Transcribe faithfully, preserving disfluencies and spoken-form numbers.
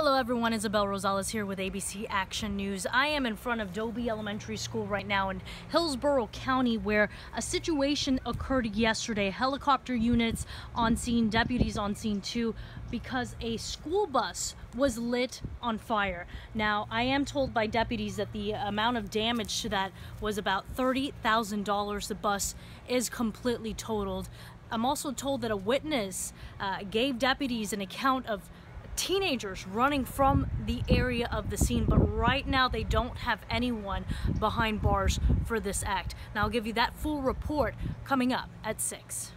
Hello everyone, Isabel Rosales here with A B C Action News. I am in front of Dobie Elementary School right now in Hillsborough County where a situation occurred yesterday. Helicopter units on scene, deputies on scene too, because a school bus was lit on fire. Now, I am told by deputies that the amount of damage to that was about thirty thousand dollars. The bus is completely totaled. I'm also told that a witness uh, gave deputies an account of teenagers running from the area of the scene, but right now they don't have anyone behind bars for this act. Now I'll give you that full report coming up at six.